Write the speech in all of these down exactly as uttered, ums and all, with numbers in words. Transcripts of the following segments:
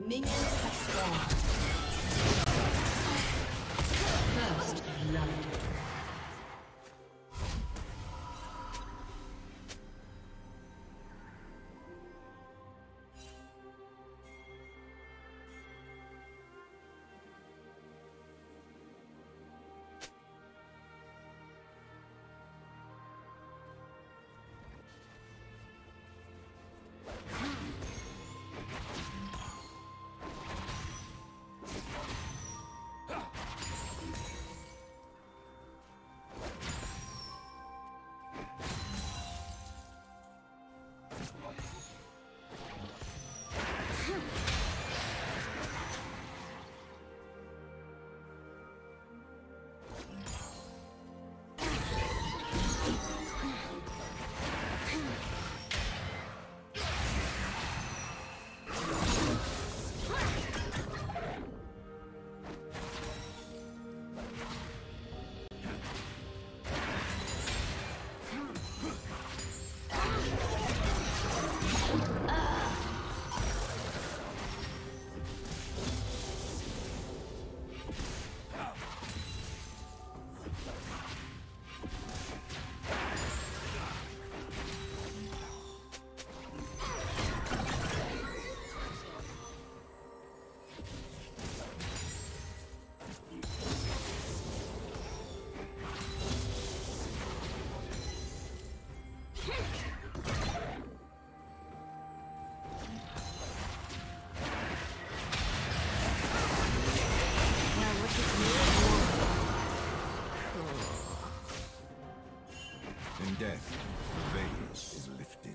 Minions have spawned. First blood. Death, the veil is lifted.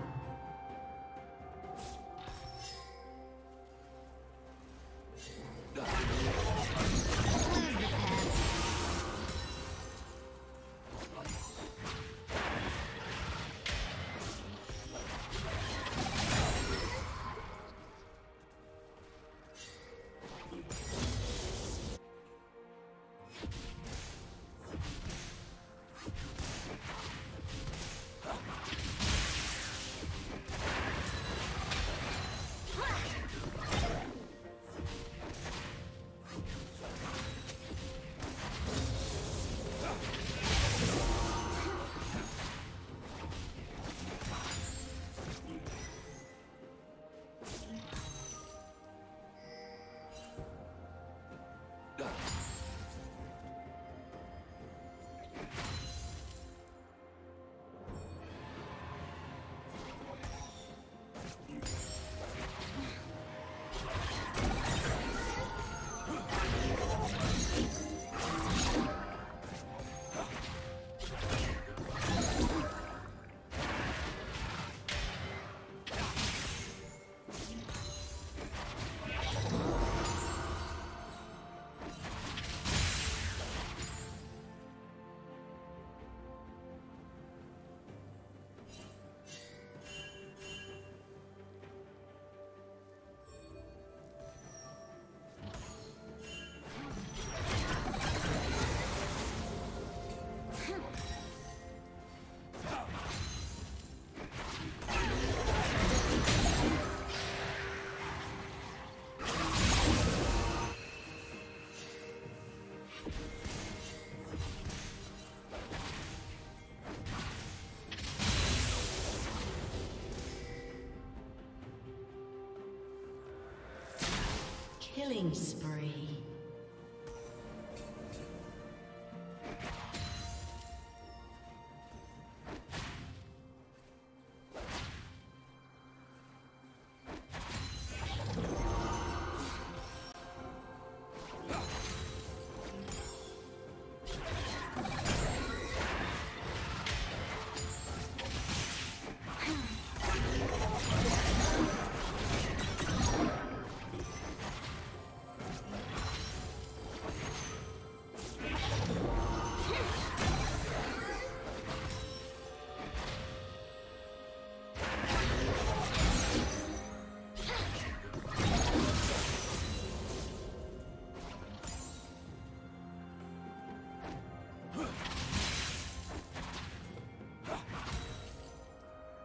Killing spree.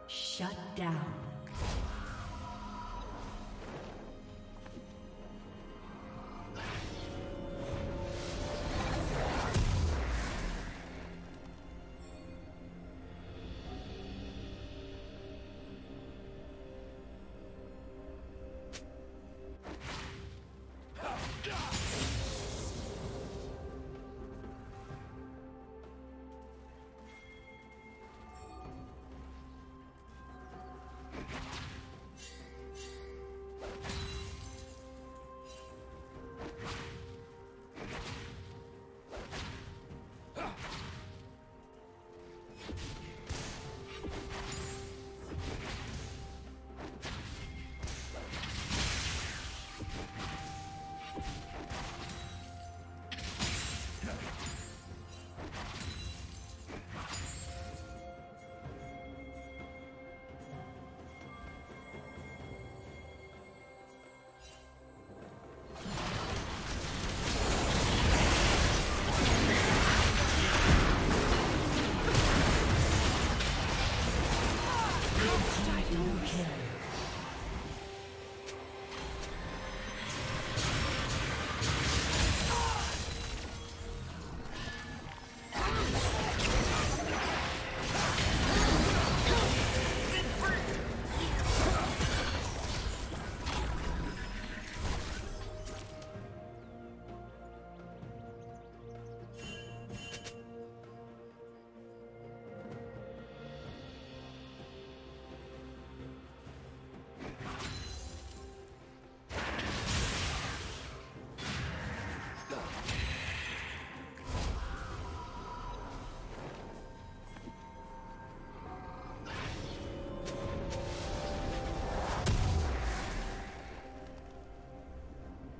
Shut down.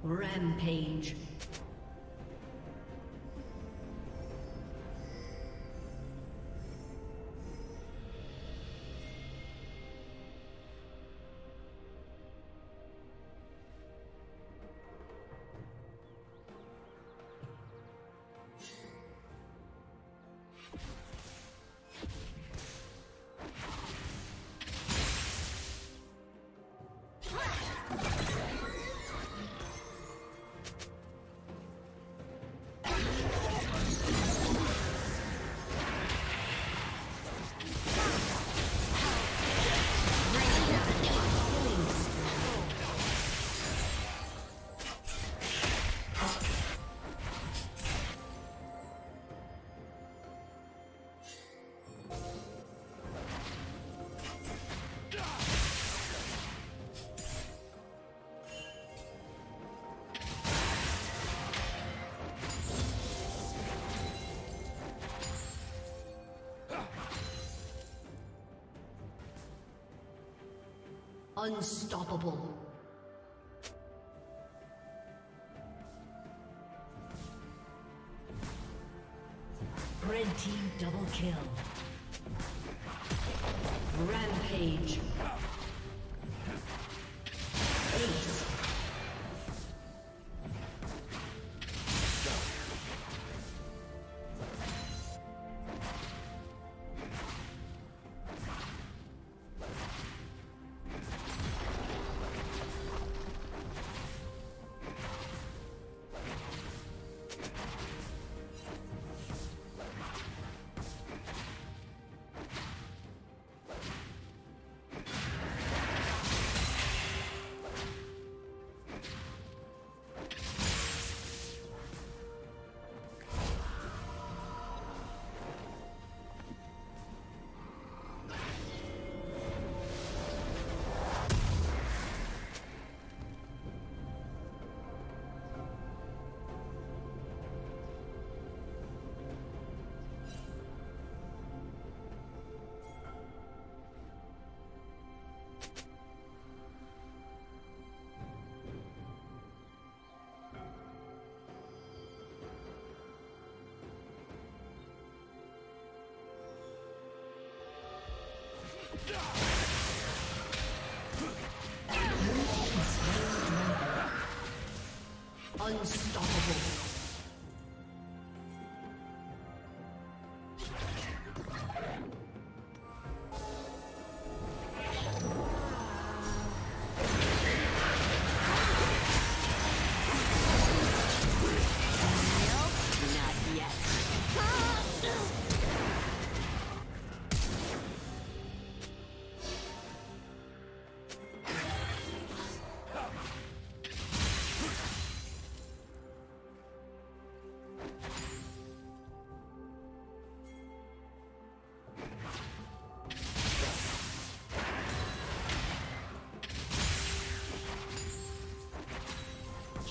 Rampage. Unstoppable. Red team double kill. Rampage. Die! Unstoppable.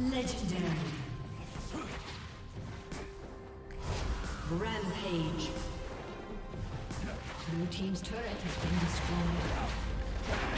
Legendary. Rampage. Blue team's turret has been destroyed.